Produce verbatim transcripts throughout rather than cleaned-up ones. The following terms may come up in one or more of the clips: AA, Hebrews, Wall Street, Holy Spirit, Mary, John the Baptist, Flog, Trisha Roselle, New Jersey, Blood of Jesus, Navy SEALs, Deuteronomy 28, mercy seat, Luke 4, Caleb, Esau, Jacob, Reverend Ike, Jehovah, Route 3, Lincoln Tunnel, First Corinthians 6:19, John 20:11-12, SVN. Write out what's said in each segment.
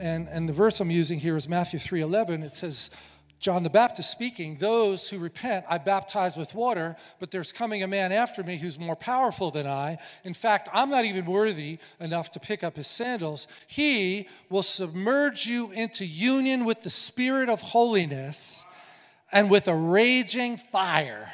And, and the verse I'm using here is Matthew three eleven. It says, John the Baptist speaking, those who repent, I baptize with water, but there's coming a man after me who's more powerful than I. In fact, I'm not even worthy enough to pick up his sandals. He will submerge you into union with the Spirit of holiness and with a raging fire.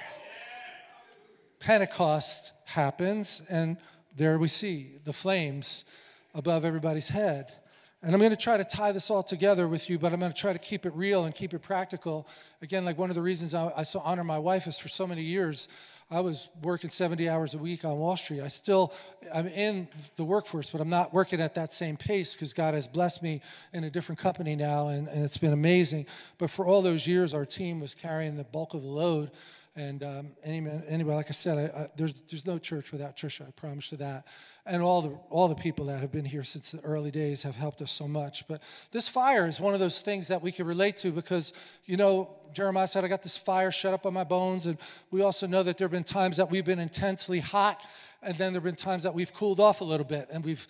Pentecost happens, and there we see the flames above everybody's head. And I'm going to try to tie this all together with you, but I'm going to try to keep it real and keep it practical. Again, like one of the reasons I, I so honor my wife is for so many years, I was working seventy hours a week on Wall Street. I still, I'm in the workforce, but I'm not working at that same pace because God has blessed me in a different company now, and, and it's been amazing. But for all those years, our team was carrying the bulk of the load. And um, anyway, like I said, I, I, there's there's no church without Trisha. I promise you that. And all the all the people that have been here since the early days have helped us so much. But this fire is one of those things that we can relate to because, you know, Jeremiah said, I got this fire shut up on my bones. And we also know that there have been times that we've been intensely hot, and then there have been times that we've cooled off a little bit. And we've,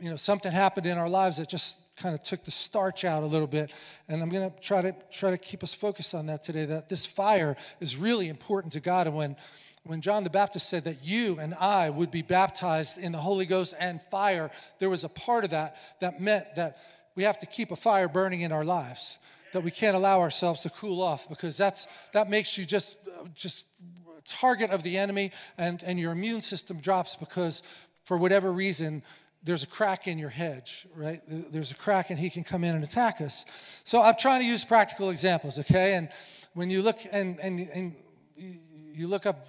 you know, something happened in our lives that just kind of took the starch out a little bit. And I'm going to try to try to keep us focused on that today, that this fire is really important to God. And when, when John the Baptist said that you and I would be baptized in the Holy Ghost and fire, there was a part of that that meant that we have to keep a fire burning in our lives, that we can't allow ourselves to cool off, because that's that makes you just, just target of the enemy, and, and your immune system drops because for whatever reason, there's a crack in your hedge, right? There's a crack, and he can come in and attack us. So I'm trying to use practical examples, okay? And when you look and and, and you look up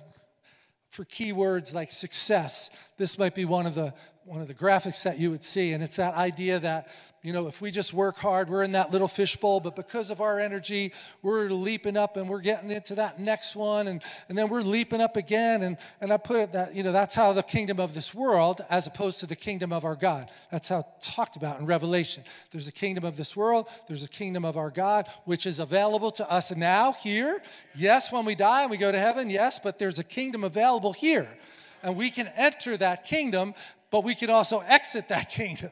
for keywords like success, this might be one of the one of the graphics that you would see, and it's that idea that, you know, if we just work hard, we're in that little fishbowl, but because of our energy, we're leaping up and we're getting into that next one, and, and then we're leaping up again, and, and I put it that, you know, that's how the kingdom of this world, as opposed to the kingdom of our God. That's how it's talked about in Revelation. There's a kingdom of this world, there's a kingdom of our God, which is available to us now, here. Yes, when we die and we go to heaven, yes, but there's a kingdom available here, and we can enter that kingdom. But we can also exit that kingdom.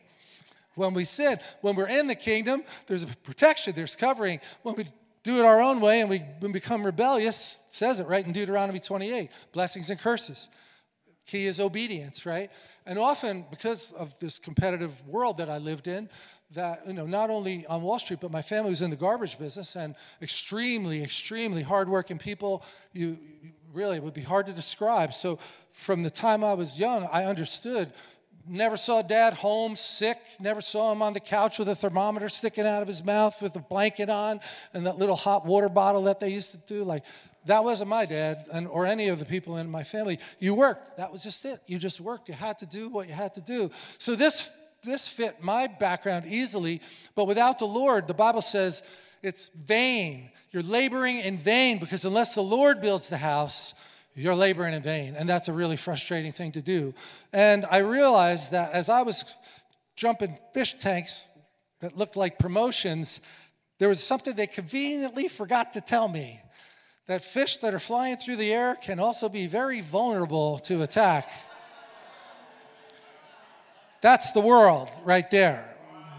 When we sin, when we're in the kingdom, there's a protection, there's covering. When we do it our own way and we become rebellious, it says it right in Deuteronomy twenty-eight, blessings and curses. Key is obedience, right? And often, because of this competitive world that I lived in, that, you know, not only on Wall Street, but my family was in the garbage business, and extremely, extremely hardworking people. You, you really, it would be hard to describe. So from the time I was young, I understood. Never saw Dad home sick, never saw him on the couch with a thermometer sticking out of his mouth with a blanket on and that little hot water bottle that they used to do. Like, that wasn't my dad, and or any of the people in my family. You worked. That was just it. You just worked. You had to do what you had to do. So this this fit my background easily, but without the Lord, the Bible says it's vain. You're laboring in vain, because unless the Lord builds the house, you're laboring in vain, and that's a really frustrating thing to do. And I realized that as I was jumping fish tanks that looked like promotions, there was something they conveniently forgot to tell me, that fish that are flying through the air can also be very vulnerable to attack. That's the world right there.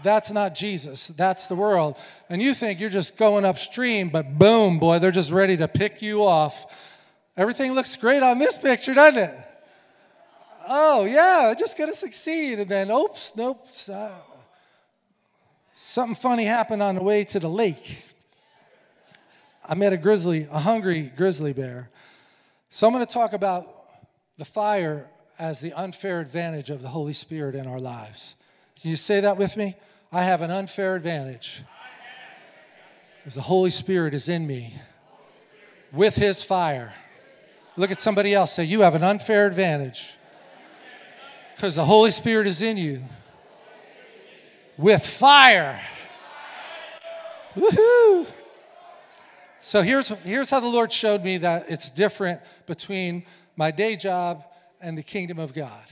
That's not Jesus. That's the world. And you think you're just going upstream, but boom, boy, they're just ready to pick you off. Everything looks great on this picture, doesn't it? Oh, yeah, I'm just going to succeed. And then, oops, nope. Uh, something funny happened on the way to the lake. I met a grizzly, a hungry grizzly bear. So I'm going to talk about the fire as the unfair advantage of the Holy Spirit in our lives. Can you say that with me? I have an unfair advantage, because the Holy Spirit is in me with his fire. Look at somebody else. Say, you have an unfair advantage because the Holy Spirit is in you with fire. Woohoo! So here's, here's how the Lord showed me that it's different between my day job and the kingdom of God.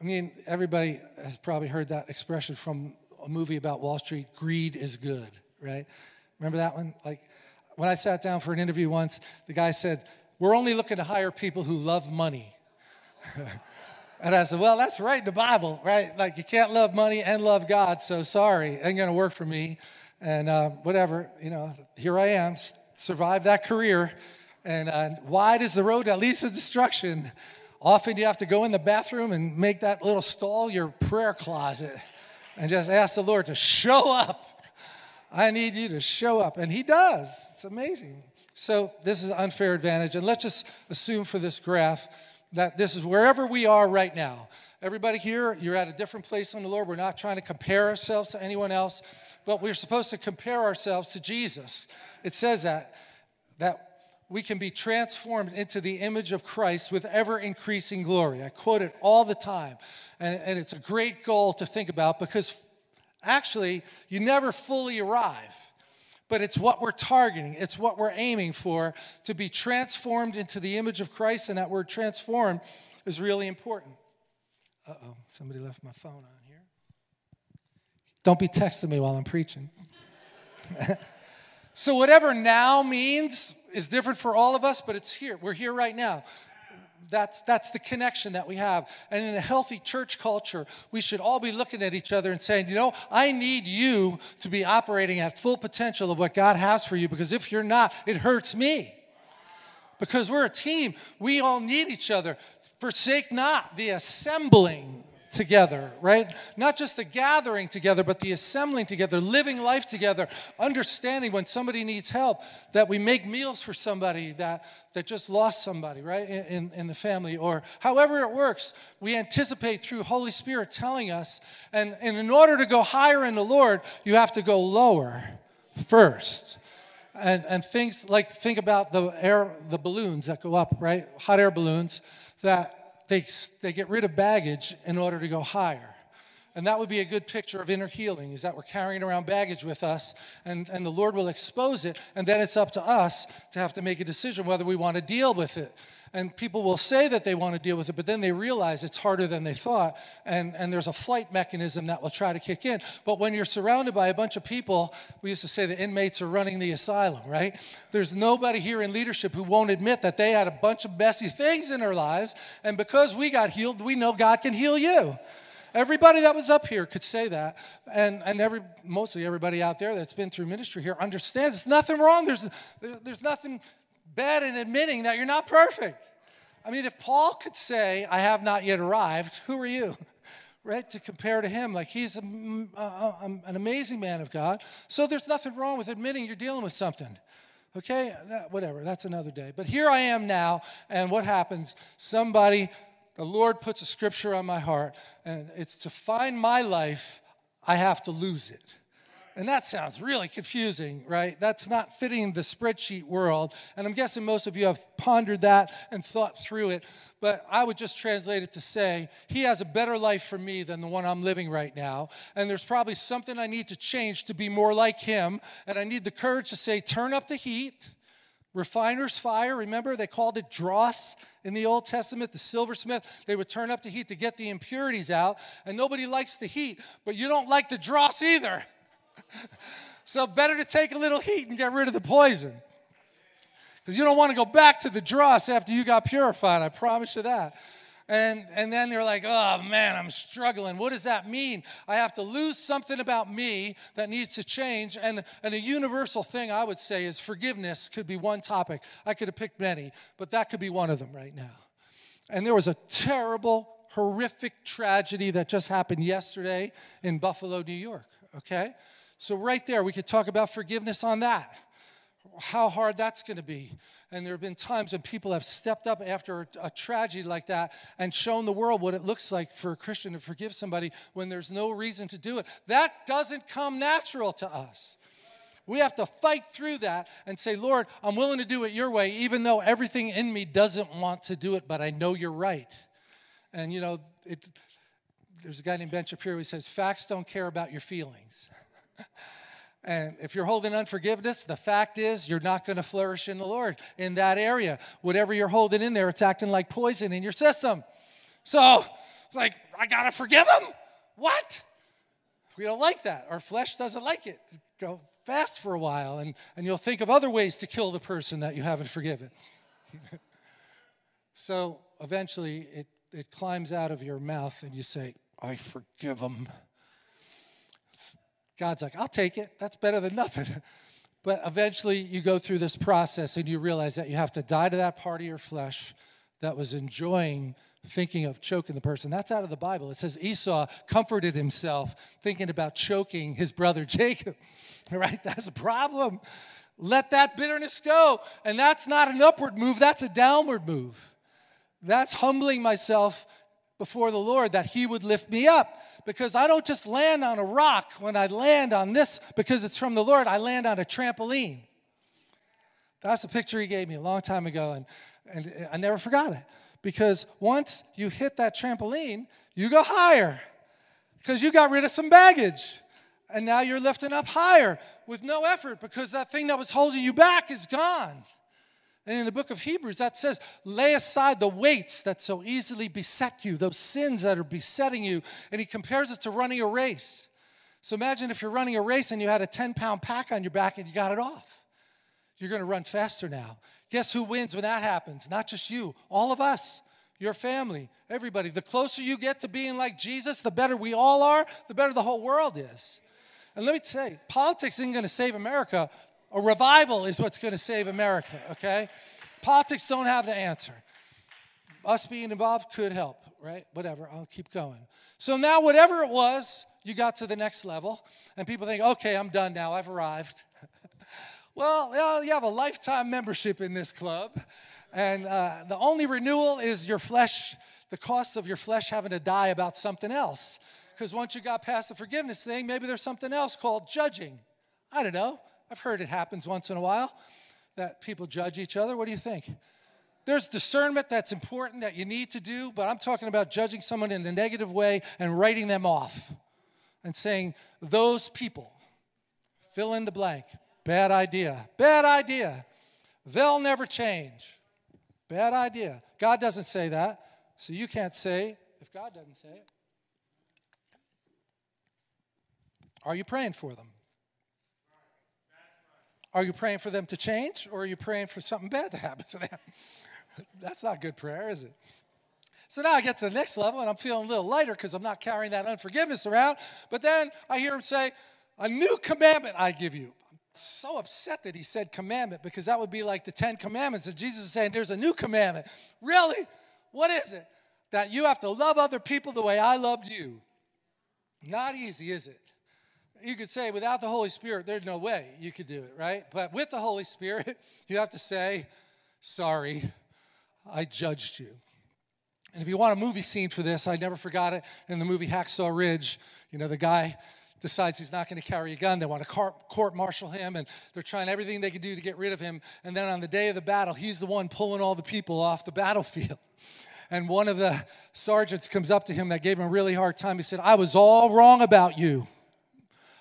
I mean, everybody has probably heard that expression from a movie about Wall Street, greed is good, right? Remember that one? Like, when I sat down for an interview once, the guy said, we're only looking to hire people who love money. And I said, well, that's right in the Bible, right? Like, you can't love money and love God, so sorry, ain't going to work for me. And uh, whatever, you know, here I am, survived that career. And uh, wide is the road that leads to destruction. Often you have to go in the bathroom and make that little stall your prayer closet and just ask the Lord to show up. I need you to show up. And he does. It's amazing. So this is an unfair advantage. And let's just assume for this graph that this is wherever we are right now. Everybody here, you're at a different place on the Lord. We're not trying to compare ourselves to anyone else, but we're supposed to compare ourselves to Jesus. It says that, that we can be transformed into the image of Christ with ever-increasing glory. I quote it all the time, and, and it's a great goal to think about because actually you never fully arrive. But it's what we're targeting. It's what we're aiming for, to be transformed into the image of Christ, and that word transformed is really important. Uh-oh, somebody left my phone on here. Don't be texting me while I'm preaching. So whatever now means is different for all of us, but it's here. We're here right now. That's, that's the connection that we have. And in a healthy church culture, we should all be looking at each other and saying, you know, I need you to be operating at full potential of what God has for you, because if you're not, it hurts me. Because we're a team. We all need each other. Forsake not the assembling together, right? Not just the gathering together, but the assembling together, living life together, understanding when somebody needs help, that we make meals for somebody that, that just lost somebody, right, in, in the family, or however it works. We anticipate through Holy Spirit telling us, and, and in order to go higher in the Lord, you have to go lower first. And, and things like, think about the air, the balloons that go up, right? Hot air balloons that They, they get rid of baggage in order to go higher. And that would be a good picture of inner healing, is that we're carrying around baggage with us, and, and the Lord will expose it, and then it's up to us to have to make a decision whether we want to deal with it. And people will say that they want to deal with it, but then they realize it's harder than they thought, and, and there's a flight mechanism that will try to kick in. But when you're surrounded by a bunch of people, we used to say the inmates are running the asylum, right? There's nobody here in leadership who won't admit that they had a bunch of messy things in their lives, and because we got healed, we know God can heal you. Everybody that was up here could say that, and, and every, mostly everybody out there that's been through ministry here understands there's nothing wrong. There's, there, there's nothing bad in admitting that you're not perfect. I mean, if Paul could say, I have not yet arrived, who are you, right, to compare to him? Like, he's a, a, a, an amazing man of God, so there's nothing wrong with admitting you're dealing with something. Okay, that, whatever, that's another day. But here I am now, and what happens? Somebody... The Lord puts a scripture on my heart, and it's to find my life, I have to lose it. And that sounds really confusing, right? That's not fitting the spreadsheet world, and I'm guessing most of you have pondered that and thought through it, but I would just translate it to say, he has a better life for me than the one I'm living right now, and there's probably something I need to change to be more like him, and I need the courage to say, turn up the heat. Refiner's fire, remember, they called it dross in the Old Testament, the silversmith. They would turn up the heat to get the impurities out, and nobody likes the heat, but you don't like the dross either. So better to take a little heat and get rid of the poison, because you don't want to go back to the dross after you got purified, I promise you that. And, and then you're like, oh, man, I'm struggling. What does that mean? I have to lose something about me that needs to change. And, and a universal thing I would say is forgiveness could be one topic. I could have picked many, but that could be one of them right now. And there was a terrible, horrific tragedy that just happened yesterday in Buffalo, New York, okay? So right there, we could talk about forgiveness on that, how hard that's going to be. And there have been times when people have stepped up after a tragedy like that and shown the world what it looks like for a Christian to forgive somebody when there's no reason to do it. That doesn't come natural to us. We have to fight through that and say, Lord, I'm willing to do it your way, even though everything in me doesn't want to do it, but I know you're right. And, you know, it, there's a guy named Ben Shapiro who says, facts don't care about your feelings. And if you're holding unforgiveness, the fact is you're not going to flourish in the Lord in that area. Whatever you're holding in there, it's acting like poison in your system. So, like, I got to forgive him? What? We don't like that. Our flesh doesn't like it. Go fast for a while, and, and you'll think of other ways to kill the person that you haven't forgiven. So, eventually, it, it climbs out of your mouth and you say, I forgive them. It's, God's like, I'll take it. That's better than nothing. But eventually you go through this process and you realize that you have to die to that part of your flesh that was enjoying thinking of choking the person. That's out of the Bible. It says Esau comforted himself thinking about choking his brother Jacob. All right? That's a problem. Let that bitterness go. And that's not an upward move. That's a downward move. That's humbling myself before the Lord that he would lift me up. Because I don't just land on a rock when I land on this because it's from the Lord. I land on a trampoline. That's the picture he gave me a long time ago, and, and I never forgot it. Because once you hit that trampoline, you go higher because you got rid of some baggage. And now you're lifting up higher with no effort because that thing that was holding you back is gone. And in the book of Hebrews, that says, lay aside the weights that so easily beset you, those sins that are besetting you. And he compares it to running a race. So imagine if you're running a race and you had a ten-pound pack on your back and you got it off. You're going to run faster now. Guess who wins when that happens? Not just you, all of us, your family, everybody. The closer you get to being like Jesus, the better we all are, the better the whole world is. And let me tell you, politics isn't going to save America. A revival is what's going to save America, okay? Politics don't have the answer. Us being involved could help, right? Whatever, I'll keep going. So now whatever it was, you got to the next level, and people think, okay, I'm done now, I've arrived. Well, you have a lifetime membership in this club, and uh, the only renewal is your flesh, the cost of your flesh having to die about something else. Because once you got past the forgiveness thing, maybe there's something else called judging. I don't know. I've heard it happens once in a while that people judge each other. What do you think? There's discernment that's important that you need to do, but I'm talking about judging someone in a negative way and writing them off and saying, those people, fill in the blank, bad idea, bad idea. They'll never change. Bad idea. God doesn't say that, so you can't say if God doesn't say it. Are you praying for them? Are you praying for them to change, or are you praying for something bad to happen to them? That's not good prayer, is it? So now I get to the next level, and I'm feeling a little lighter because I'm not carrying that unforgiveness around. But then I hear him say, a new commandment I give you. I'm so upset that he said commandment because that would be like the Ten Commandments. And Jesus is saying, there's a new commandment. Really? What is it? That you have to love other people the way I loved you. Not easy, is it? You could say without the Holy Spirit, there's no way you could do it, right? But with the Holy Spirit, you have to say, sorry, I judged you. And if you want a movie scene for this, I never forgot it. In the movie Hacksaw Ridge, you know, the guy decides he's not going to carry a gun. They want to court-martial him, and they're trying everything they can do to get rid of him. And then on the day of the battle, he's the one pulling all the people off the battlefield. And one of the sergeants comes up to him that gave him a really hard time. He said, I was all wrong about you.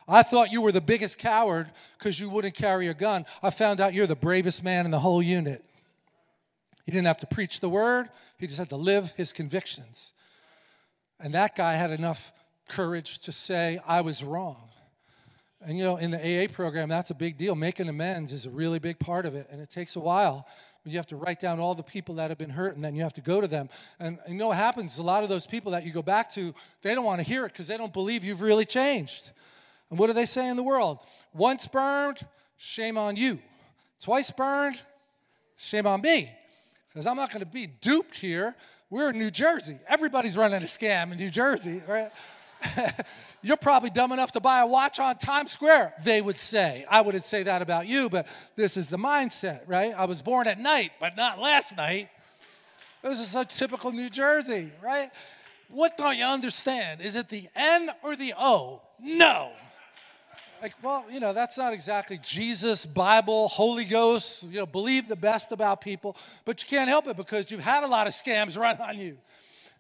I thought you were the biggest coward because you wouldn't carry a gun. I found out you're the bravest man in the whole unit. He didn't have to preach the word. He just had to live his convictions. And that guy had enough courage to say, I was wrong. And, you know, in the A A program, that's a big deal. Making amends is a really big part of it, and it takes a while. You have to write down all the people that have been hurt, and then you have to go to them. And you know what happens? A lot of those people that you go back to, they don't want to hear it because they don't believe you've really changed. And what do they say in the world? Once burned, shame on you. Twice burned, shame on me. Because I'm not going to be duped here. We're in New Jersey. Everybody's running a scam in New Jersey, right? You're probably dumb enough to buy a watch on Times Square, they would say. I wouldn't say that about you, but this is the mindset, right? I was born at night, but not last night. This is so typical New Jersey, right? What don't you understand? Is it the N or the O? No. Like, well, you know, that's not exactly Jesus, Bible, Holy Ghost, you know, believe the best about people, but you can't help it because you've had a lot of scams run on you.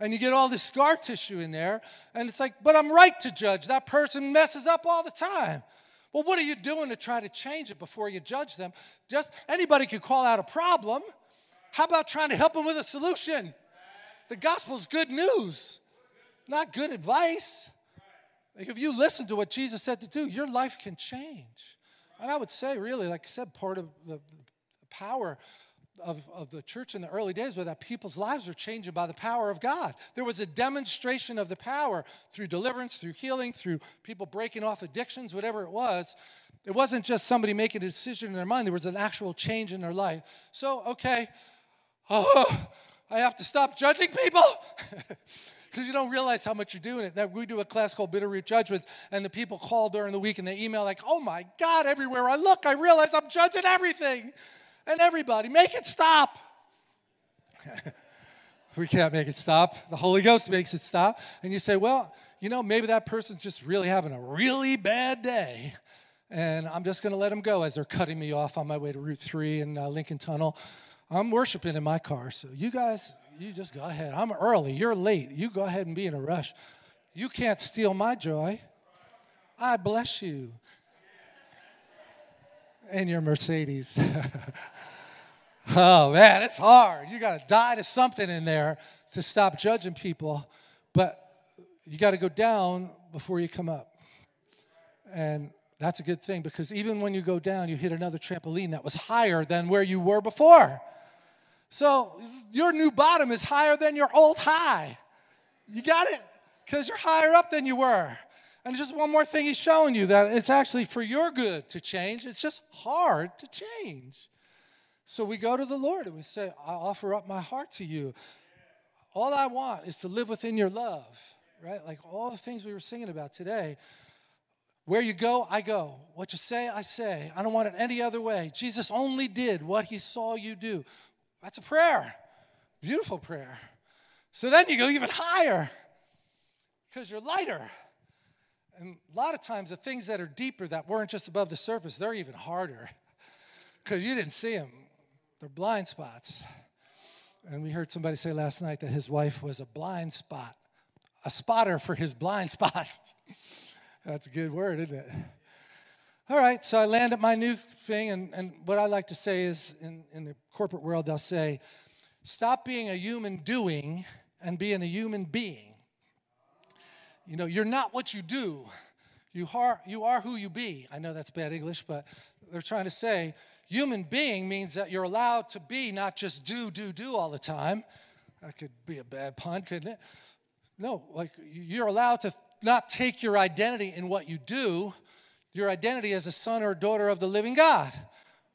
And you get all this scar tissue in there, and it's like, but I'm right to judge. That person messes up all the time. Well, what are you doing to try to change it before you judge them? Just anybody can call out a problem. How about trying to help them with a solution? The gospel's good news, not good advice. Like if you listen to what Jesus said to do, your life can change. And I would say, really, like I said, part of the power of, of the church in the early days was that people's lives were changed by the power of God. There was a demonstration of the power through deliverance, through healing, through people breaking off addictions, whatever it was. It wasn't just somebody making a decision in their mind. There was an actual change in their life. So, okay, oh, I have to stop judging people because you don't realize how much you're doing it. Now, we do a class called Bitterroot Judgments, and the people call during the week, and they email like, oh, my God, everywhere I look, I realize I'm judging everything and everybody. Make it stop. We can't make it stop. The Holy Ghost makes it stop. And you say, well, you know, maybe that person's just really having a really bad day. And I'm just going to let them go as they're cutting me off on my way to Route three and uh, Lincoln Tunnel. I'm worshiping in my car, so you guys, you just go ahead. I'm early. You're late. You go ahead and be in a rush. You can't steal my joy. I bless you. And your Mercedes. Oh, man, it's hard. You got to die to something in there to stop judging people. But you got to go down before you come up. And that's a good thing, because even when you go down, you hit another trampoline that was higher than where you were before. So your new bottom is higher than your old high. You got it? Because you're higher up than you were. And just one more thing he's showing you, that it's actually for your good to change. It's just hard to change. So we go to the Lord and we say, I offer up my heart to you. All I want is to live within your love, right? Like all the things we were singing about today. Where you go, I go. What you say, I say. I don't want it any other way. Jesus only did what he saw you do. That's a prayer. Beautiful prayer. So then you go even higher because you're lighter. And a lot of times the things that are deeper that weren't just above the surface, they're even harder because you didn't see them. They're blind spots. And we heard somebody say last night that his wife was a blind spot, a spotter for his blind spots. That's a good word, isn't it? All right, so I land at my new thing, and, and what I like to say is, in, in the corporate world, I'll say, stop being a human doing and being a human being. You know, you're not what you do. You are, you are who you be. I know that's bad English, but they're trying to say human being means that you're allowed to be, not just do, do, do all the time. That could be a bad pun, couldn't it? No, like you're allowed to not take your identity in what you do, your identity as a son or daughter of the living God,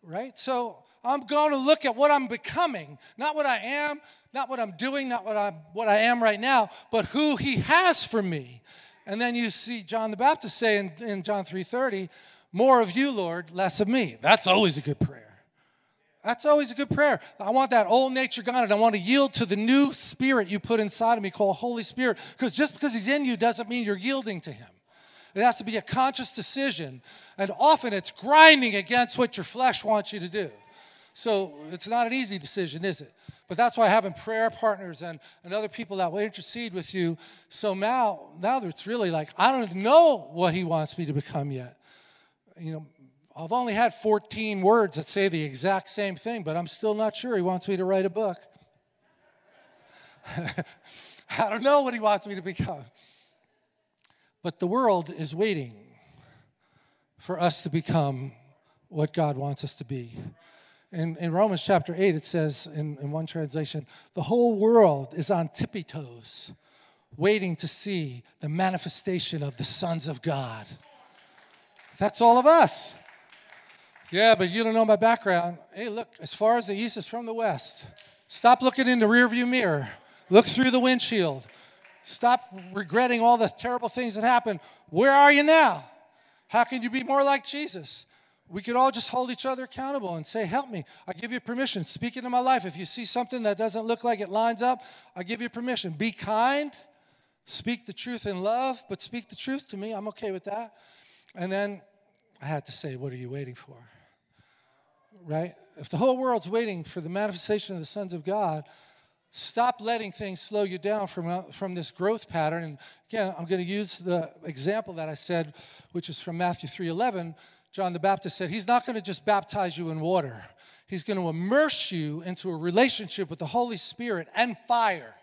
right? So I'm going to look at what I'm becoming, not what I am, not what I'm doing, not what I'm what I am right now, but who he has for me. And then you see John the Baptist say in, in John three thirty, more of you, Lord, less of me. That's always a good prayer. That's always a good prayer. I want that old nature gone, and I want to yield to the new spirit you put inside of me called Holy Spirit, because just because he's in you doesn't mean you're yielding to him. It has to be a conscious decision, and often it's grinding against what your flesh wants you to do. So it's not an easy decision, is it? But that's why having prayer partners and, and other people that will intercede with you, so now, now it's really like, I don't know what he wants me to become yet. You know, I've only had fourteen words that say the exact same thing, but I'm still not sure he wants me to write a book. I don't know what he wants me to become. But the world is waiting for us to become what God wants us to be. In, in Romans chapter eight, it says in, in one translation, the whole world is on tippy toes, waiting to see the manifestation of the sons of God. That's all of us. Yeah, but you don't know my background. Hey, look, as far as the east is from the west. Stop looking in the rearview mirror. Look through the windshield. Stop regretting all the terrible things that happened. Where are you now? How can you be more like Jesus? We could all just hold each other accountable and say, help me. I give you permission. Speak into my life. If you see something that doesn't look like it lines up, I give you permission. Be kind. Speak the truth in love, but speak the truth to me. I'm okay with that. And then I had to say, what are you waiting for? Right? If the whole world's waiting for the manifestation of the sons of God, stop letting things slow you down from, from this growth pattern. And again, I'm going to use the example that I said, which is from Matthew three eleven. John the Baptist said, he's not going to just baptize you in water. He's going to immerse you into a relationship with the Holy Spirit and fire.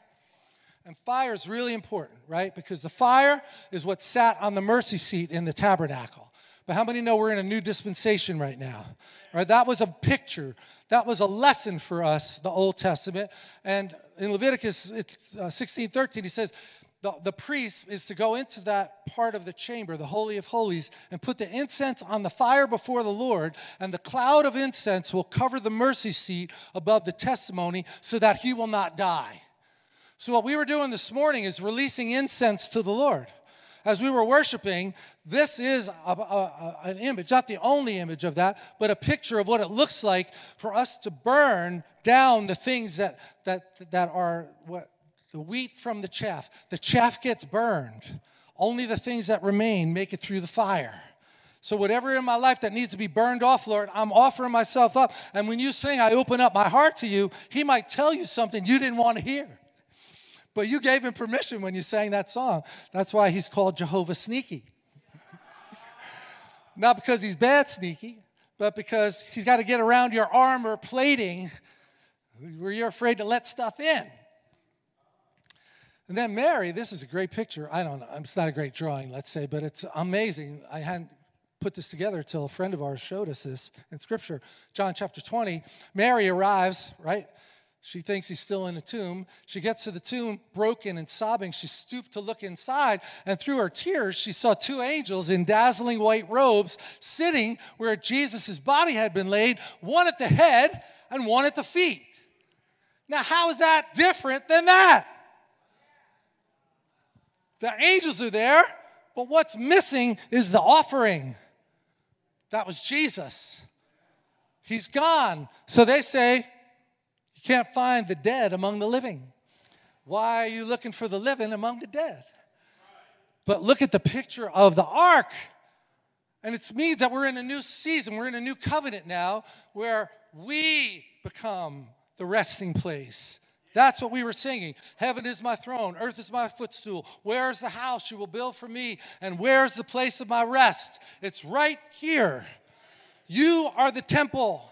And fire is really important, right? Because the fire is what sat on the mercy seat in the tabernacle. But how many know we're in a new dispensation right now? Right, that was a picture. That was a lesson for us, the Old Testament. And in Leviticus sixteen thirteen, he says the, the priest is to go into that part of the chamber, the Holy of Holies, and put the incense on the fire before the Lord, and the cloud of incense will cover the mercy seat above the testimony so that he will not die. So what we were doing this morning is releasing incense to the Lord. As we were worshiping, this is a, a, an image, not the only image of that, but a picture of what it looks like for us to burn down the things that, that, that are what, the wheat from the chaff. The chaff gets burned. Only the things that remain make it through the fire. So whatever in my life that needs to be burned off, Lord, I'm offering myself up. And when you sing, I open up my heart to you, he might tell you something you didn't want to hear. But you gave him permission when you sang that song. That's why he's called Jehovah Sneaky. Not because he's bad sneaky, but because he's got to get around your armor plating where you're afraid to let stuff in. And then Mary, this is a great picture. I don't know. It's not a great drawing, let's say, but it's amazing. I hadn't put this together until a friend of ours showed us this in Scripture. John chapter twenty, Mary arrives, right? She thinks he's still in the tomb. She gets to the tomb, broken and sobbing. She stooped to look inside, and through her tears, she saw two angels in dazzling white robes sitting where Jesus' body had been laid, one at the head and one at the feet. Now, how is that different than that? The angels are there, but what's missing is the offering. That was Jesus. He's gone. So they say, can't find the dead among the living. Why are you looking for the living among the dead? But look at the picture of the ark. And it means that we're in a new season. We're in a new covenant now where we become the resting place. That's what we were singing. Heaven is my throne. Earth is my footstool. Where is the house you will build for me? And where is the place of my rest? It's right here. You are the temple.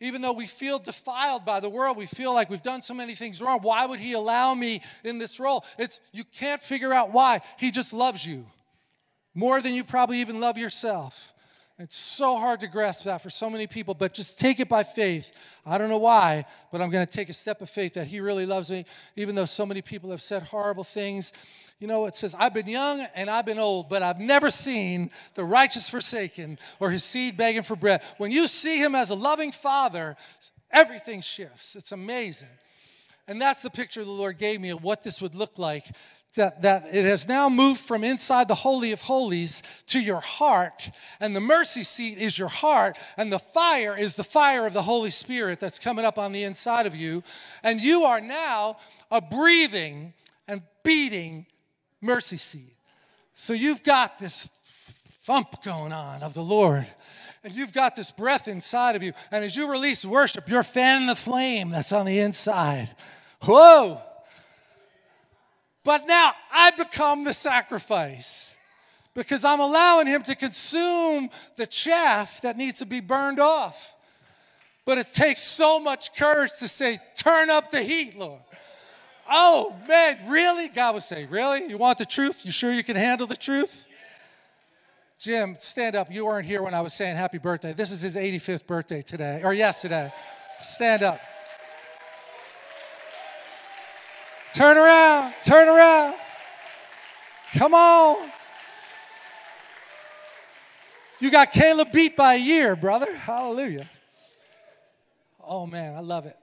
Even though we feel defiled by the world, we feel like we've done so many things wrong. Why would he allow me in this role? It's, you can't figure out why. He just loves you more than you probably even love yourself. It's so hard to grasp that for so many people, but just take it by faith. I don't know why, but I'm going to take a step of faith that he really loves me, even though so many people have said horrible things. You know, it says, I've been young and I've been old, but I've never seen the righteous forsaken or his seed begging for bread. When you see him as a loving father, everything shifts. It's amazing. And that's the picture the Lord gave me of what this would look like, that, that it has now moved from inside the Holy of Holies to your heart, and the mercy seat is your heart, and the fire is the fire of the Holy Spirit that's coming up on the inside of you, and you are now a breathing and beating mercy seat. So you've got this thump going on of the Lord, and you've got this breath inside of you, and as you release worship, you're fanning the flame that's on the inside. Whoa! But now I become the sacrifice because I'm allowing him to consume the chaff that needs to be burned off. But it takes so much courage to say, turn up the heat, Lord. Oh, man, really? God would say, really? You want the truth? You sure you can handle the truth? Jim, stand up. You weren't here when I was saying happy birthday. This is his eighty-fifth birthday today, or yesterday. Stand up. Turn around. Turn around. Come on. You got Caleb beat by a year, brother. Hallelujah. Oh, man, I love it.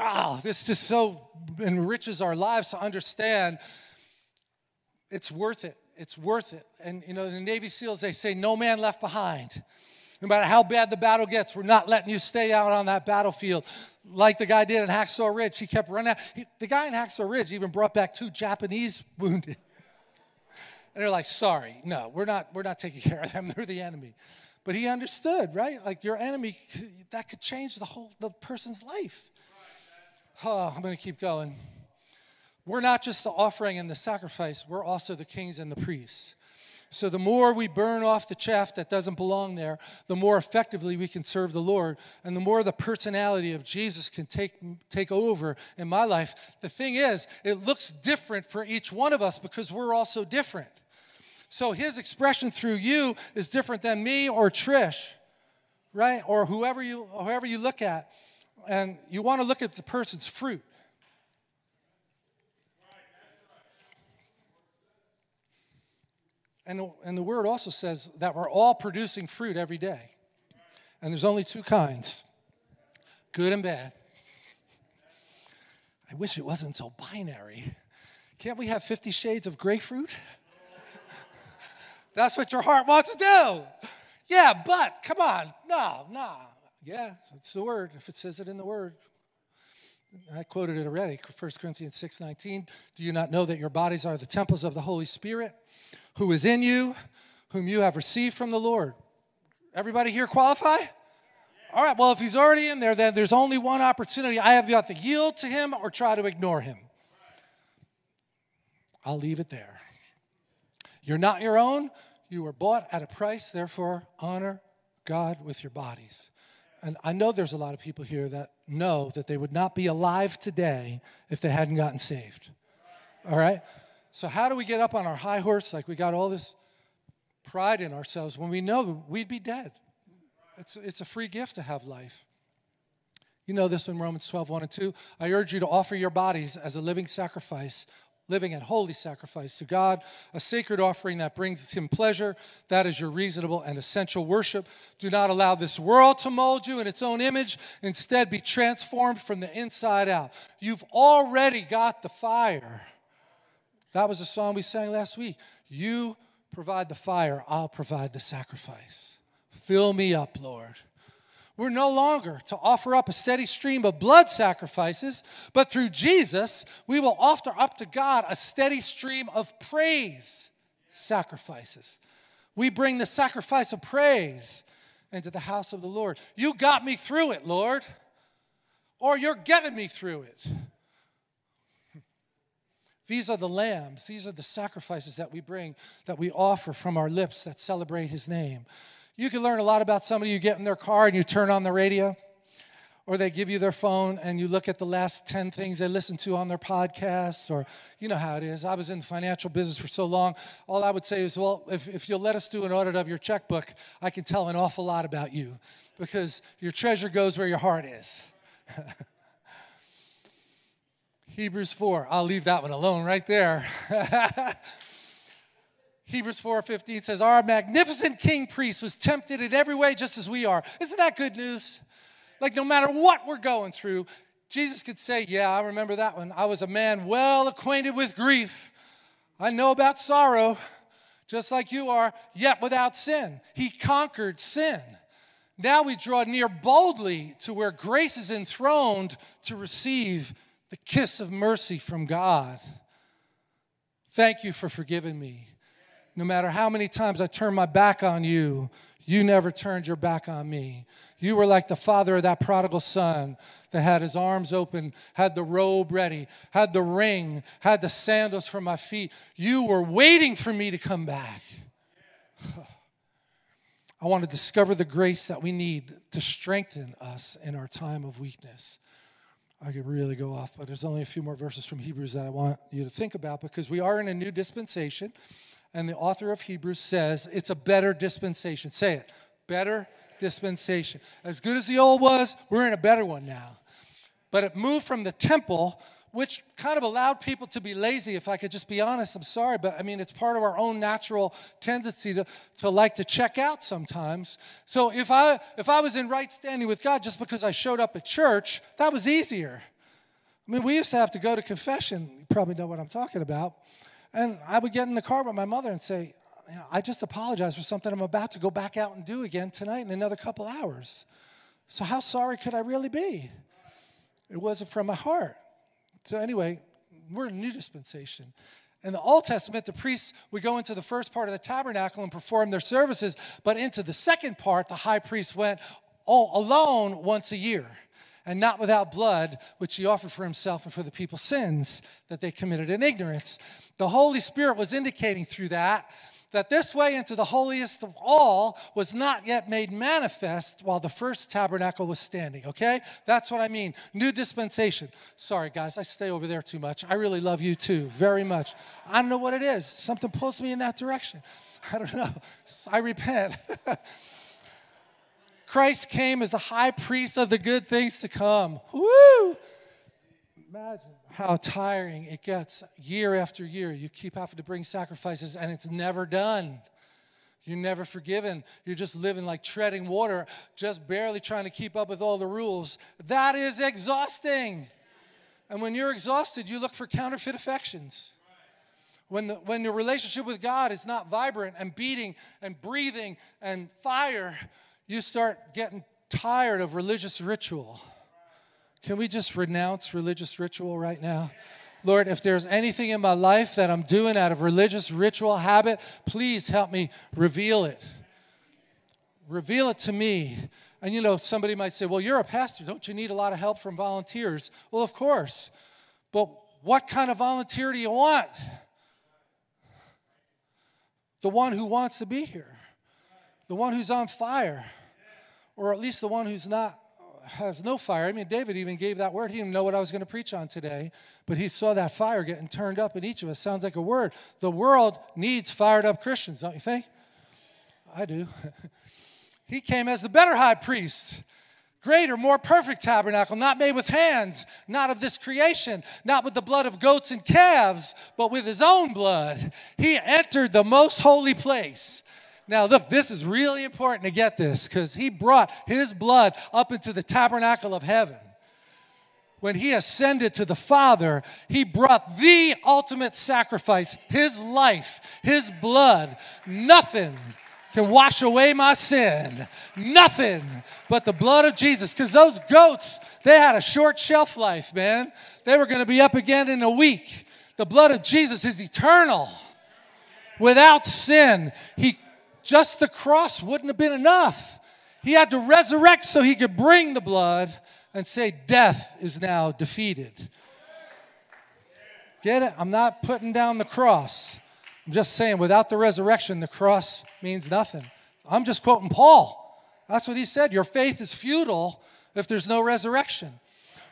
Oh, this just so enriches our lives to understand it's worth it. It's worth it. And, you know, the Navy SEALs, they say, no man left behind. No matter how bad the battle gets, we're not letting you stay out on that battlefield. Like the guy did at Hacksaw Ridge, he kept running out. He, the guy in Hacksaw Ridge even brought back two Japanese wounded. And they're like, sorry, no, we're not, we're not taking care of them. They're the enemy. But he understood, right? Like your enemy, that could change the whole the person's life. Oh, I'm going to keep going. We're not just the offering and the sacrifice. We're also the kings and the priests. So the more we burn off the chaff that doesn't belong there, the more effectively we can serve the Lord, and the more the personality of Jesus can take, take over in my life. The thing is, it looks different for each one of us because we're all so different. So his expression through you is different than me or Trish, right? Or whoever you, whoever you look at. And you want to look at the person's fruit. And, and the word also says that we're all producing fruit every day. And there's only two kinds, good and bad. I wish it wasn't so binary. Can't we have fifty shades of grapefruit? That's what your heart wants to do. Yeah, but come on. No, no. Yeah, it's the word. If it says it in the word. I quoted it already, First Corinthians six nineteen. Do you not know that your bodies are the temples of the Holy Spirit, who is in you, whom you have received from the Lord? Everybody here qualify? All right, well, if he's already in there, then there's only one opportunity. I have got to yield to him or try to ignore him. I'll leave it there. You're not your own. You were bought at a price. Therefore, honor God with your bodies. And I know there's a lot of people here that know that they would not be alive today if they hadn't gotten saved. All right? So how do we get up on our high horse like we got all this pride in ourselves when we know we'd be dead? It's, it's a free gift to have life. You know this in Romans twelve, one and two. I urge you to offer your bodies as a living sacrifice, living and holy sacrifice to God, a sacred offering that brings him pleasure. That is your reasonable and essential worship. Do not allow this world to mold you in its own image. Instead, be transformed from the inside out. You've already got the fire. That was a song we sang last week. You provide the fire, I'll provide the sacrifice. Fill me up, Lord. We're no longer to offer up a steady stream of blood sacrifices, but through Jesus, we will offer up to God a steady stream of praise sacrifices. We bring the sacrifice of praise into the house of the Lord. You got me through it, Lord, or you're getting me through it. These are the lambs. These are the sacrifices that we bring, that we offer from our lips that celebrate his name. You can learn a lot about somebody. You get in their car and you turn on the radio, or they give you their phone and you look at the last ten things they listened to on their podcasts, or you know how it is. I was in the financial business for so long. All I would say is, well, if, if you'll let us do an audit of your checkbook, I can tell an awful lot about you because your treasure goes where your heart is. Hebrews four. I'll leave that one alone right there. Hebrews four fifteen says, our magnificent king priest was tempted in every way just as we are. Isn't that good news? Like no matter what we're going through, Jesus could say, yeah, I remember that one. I was a man well acquainted with grief. I know about sorrow, just like you are, yet without sin. He conquered sin. Now we draw near boldly to where grace is enthroned to receive the kiss of mercy from God. Thank you for forgiving me. No matter how many times I turned my back on you, you never turned your back on me. You were like the father of that prodigal son that had his arms open, had the robe ready, had the ring, had the sandals for my feet. You were waiting for me to come back. I want to discover the grace that we need to strengthen us in our time of weakness. I could really go off, but there's only a few more verses from Hebrews that I want you to think about because we are in a new dispensation. And the author of Hebrews says it's a better dispensation. Say it. Better dispensation. As good as the old was, we're in a better one now. But it moved from the temple, which kind of allowed people to be lazy. If I could just be honest, I'm sorry. But, I mean, it's part of our own natural tendency to, to like to check out sometimes. So if I, if I was in right standing with God just because I showed up at church, that was easier. I mean, we used to have to go to confession. You probably know what I'm talking about. And I would get in the car with my mother and say, you know, I just apologize for something I'm about to go back out and do again tonight in another couple hours. So how sorry could I really be? It wasn't from my heart. So anyway, we're in a new dispensation. In the Old Testament, the priests would go into the first part of the tabernacle and perform their services, but into the second part, the high priest went all alone once a year. And not without blood, which he offered for himself and for the people's sins that they committed in ignorance. The Holy Spirit was indicating through that that this way into the holiest of all was not yet made manifest while the first tabernacle was standing, okay? That's what I mean, new dispensation. Sorry, guys, I stay over there too much. I really love you too, very much. I don't know what it is. Something pulls me in that direction. I don't know. I repent. Christ came as a high priest of the good things to come. Woo! Imagine how tiring it gets year after year. You keep having to bring sacrifices, and it's never done. You're never forgiven. You're just living like treading water, just barely trying to keep up with all the rules. That is exhausting. And when you're exhausted, you look for counterfeit affections. When the, when your relationship with God is not vibrant and beating and breathing and fire, you start getting tired of religious ritual. Can we just renounce religious ritual right now? Lord, if there's anything in my life that I'm doing out of religious ritual habit, please help me reveal it. Reveal it to me. And, you know, somebody might say, well, you're a pastor. Don't you need a lot of help from volunteers? Well, of course. But what kind of volunteer do you want? The one who wants to be here. The one who's on fire. Or at least the one who's not, has no fire. I mean, David even gave that word. He didn't know what I was going to preach on today, but he saw that fire getting turned up in each of us. Sounds like a word. The world needs fired up Christians, don't you think? I do. He came as the better high priest. Greater, more perfect tabernacle, not made with hands, not of this creation, not with the blood of goats and calves, but with his own blood. He entered the most holy place. Now, look, this is really important to get this, because he brought his blood up into the tabernacle of heaven. When he ascended to the Father, he brought the ultimate sacrifice, his life, his blood. Nothing can wash away my sin. Nothing but the blood of Jesus. Because those goats, they had a short shelf life, man. They were going to be up again in a week. The blood of Jesus is eternal. Without sin, he just the cross wouldn't have been enough. He had to resurrect so he could bring the blood and say, death is now defeated. Get it? I'm not putting down the cross. I'm just saying, without the resurrection, the cross means nothing. I'm just quoting Paul. That's what he said. Your faith is futile if there's no resurrection.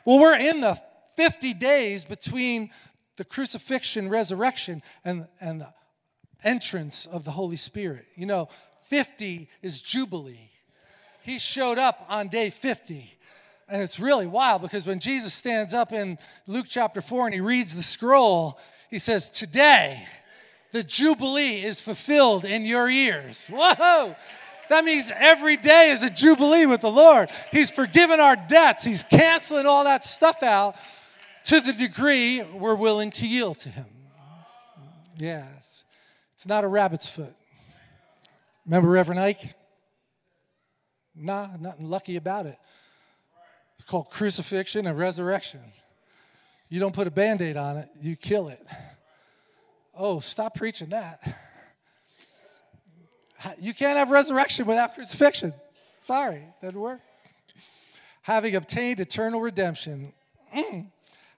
Well, we're in the fifty days between the crucifixion, resurrection, and, and the entrance of the Holy Spirit. You know, fifty is Jubilee. He showed up on day fifty. And it's really wild, because when Jesus stands up in Luke chapter four and he reads the scroll, he says, today the Jubilee is fulfilled in your ears. Whoa! That means every day is a Jubilee with the Lord. He's forgiven our debts. He's canceling all that stuff out to the degree we're willing to yield to him. Yeah, it's, it's not a rabbit's foot. Remember Reverend Ike? Nah, nothing lucky about it. It's called crucifixion and resurrection. You don't put a Band-Aid on it, you kill it. Oh, stop preaching that. You can't have resurrection without crucifixion. Sorry, doesn't work. Having obtained eternal redemption, mm,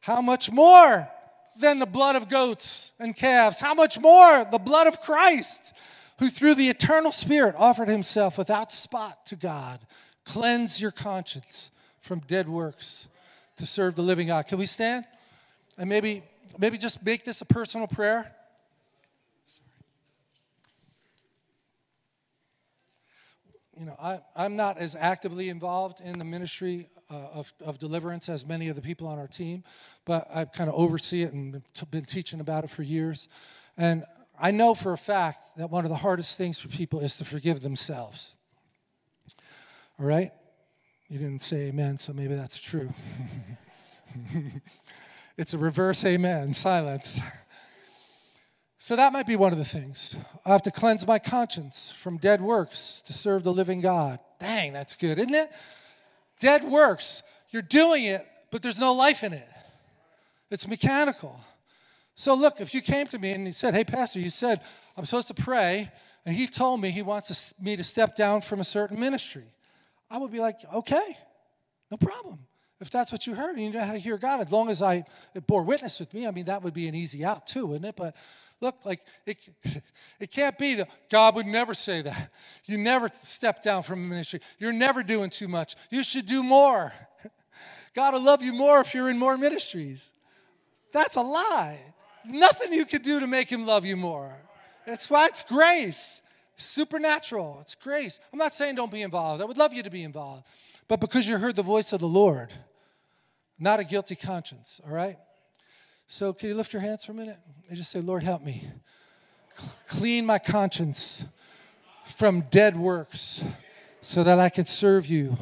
how much more than the blood of goats and calves? How much more the blood of Christ, who through the eternal Spirit offered himself without spot to God. Cleanse your conscience from dead works to serve the living God. Can we stand? And maybe, maybe just make this a personal prayer. You know, I, I'm not as actively involved in the ministry uh, of, of deliverance as many of the people on our team, but I kind of oversee it and been teaching about it for years. And I know for a fact that one of the hardest things for people is to forgive themselves. All right? You didn't say amen, so maybe that's true. It's a reverse amen, silence. So that might be one of the things. I have to cleanse my conscience from dead works to serve the living God. Dang, that's good, isn't it? Dead works. You're doing it, but there's no life in it. It's mechanical. So look, if you came to me and you said, hey, Pastor, you said I'm supposed to pray, and he told me he wants me to step down from a certain ministry, I would be like, okay, no problem. If that's what you heard, and you know how to hear God, as long as I, it bore witness with me, I mean, that would be an easy out too, wouldn't it? But look like it, it can't be that God would never say that. You never step down from ministry. You're never doing too much. You should do more. God will love you more if you're in more ministries. That's a lie. Nothing you can do to make him love you more. That's why it's grace. Supernatural. It's grace. I'm not saying don't be involved. I would love you to be involved. But because you heard the voice of the Lord, not a guilty conscience, all right? So can you lift your hands for a minute? And just say, Lord, help me. Clean my conscience from dead works so that I can serve you,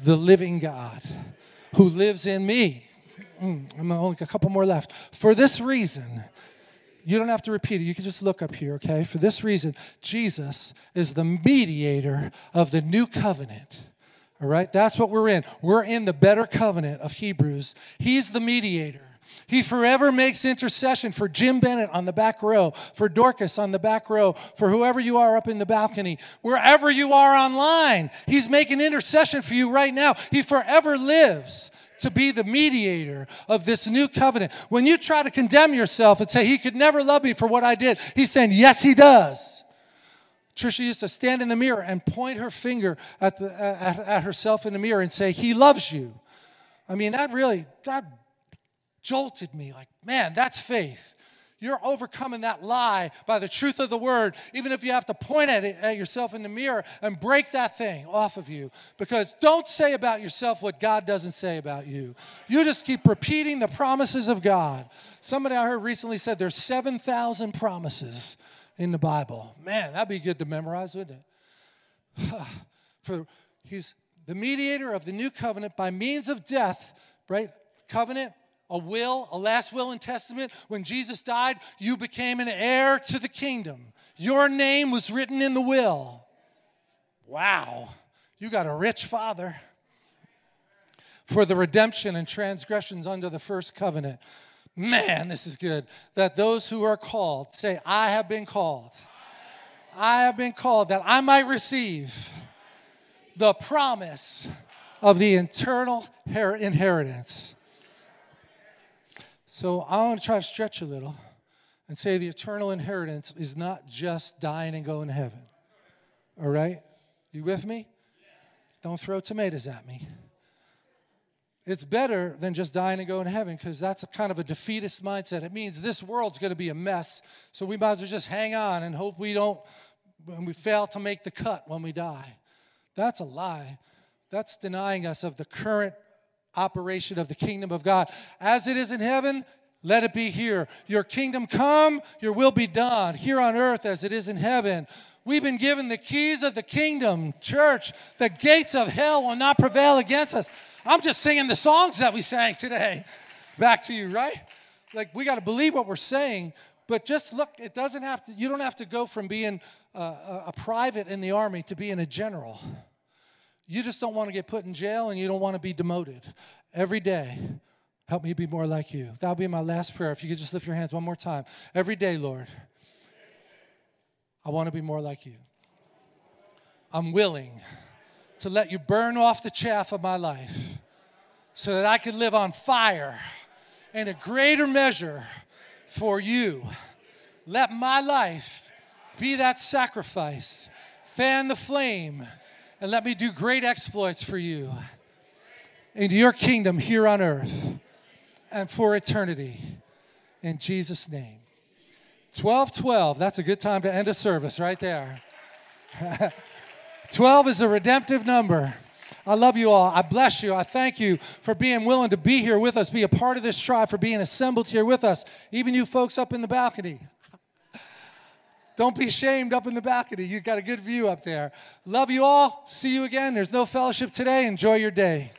the living God who lives in me. Mm, I'm only a couple more left. For this reason, you don't have to repeat it. You can just look up here, okay? For this reason, Jesus is the mediator of the new covenant. All right? That's what we're in. We're in the better covenant of Hebrews. He's the mediator. He forever makes intercession for Jim Bennett on the back row, for Dorcas on the back row, for whoever you are up in the balcony, wherever you are online. He's making intercession for you right now. He forever lives to be the mediator of this new covenant. When you try to condemn yourself and say, he could never love me for what I did, he's saying, yes, he does. Trisha used to stand in the mirror and point her finger at, the, at, at herself in the mirror and say, he loves you. I mean, that really, that jolted me like, man, that's faith. You're overcoming that lie by the truth of the word, even if you have to point at it at yourself in the mirror and break that thing off of you. Because don't say about yourself what God doesn't say about you. You just keep repeating the promises of God. Somebody I heard recently said there's seven thousand promises in the Bible. Man, that'd be good to memorize, wouldn't it? For he's the mediator of the new covenant by means of death, right? Covenant. A will, a last will and testament. When Jesus died, you became an heir to the kingdom. Your name was written in the will. Wow. You got a rich father. For the redemption and transgressions under the first covenant. Man, this is good. That those who are called, say, I have been called. I have been called that I might receive the promise of the eternal inheritance. So I want to try to stretch a little and say the eternal inheritance is not just dying and going to heaven. All right? You with me? Don't throw tomatoes at me. It's better than just dying and going to heaven because that's a kind of a defeatist mindset. It means this world's going to be a mess, so we might as well just hang on and hope we don't, and we fail to make the cut when we die. That's a lie. That's denying us of the current operation of the kingdom of God. As it is in heaven, let it be here. Your kingdom come, your will be done, here on earth as it is in heaven. We've been given the keys of the kingdom, church. The gates of hell will not prevail against us. I'm just singing the songs that we sang today. Back to you, right? Like, we got to believe what we're saying, but just look, it doesn't have to, you don't have to go from being a, a, a private in the army to being a general. You just don't want to get put in jail and you don't want to be demoted. Every day, help me be more like you. That'll be my last prayer. If you could just lift your hands one more time. Every day, Lord, I want to be more like you. I'm willing to let you burn off the chaff of my life so that I can live on fire in a greater measure for you. Let my life be that sacrifice. Fan the flame. And let me do great exploits for you in your kingdom here on earth and for eternity. In Jesus' name. twelve twelve, that's a good time to end a service right there. twelve is a redemptive number. I love you all. I bless you. I thank you for being willing to be here with us, be a part of this tribe, for being assembled here with us, even you folks up in the balcony. Don't be shamed up in the balcony. You've got a good view up there. Love you all. See you again. There's no fellowship today. Enjoy your day.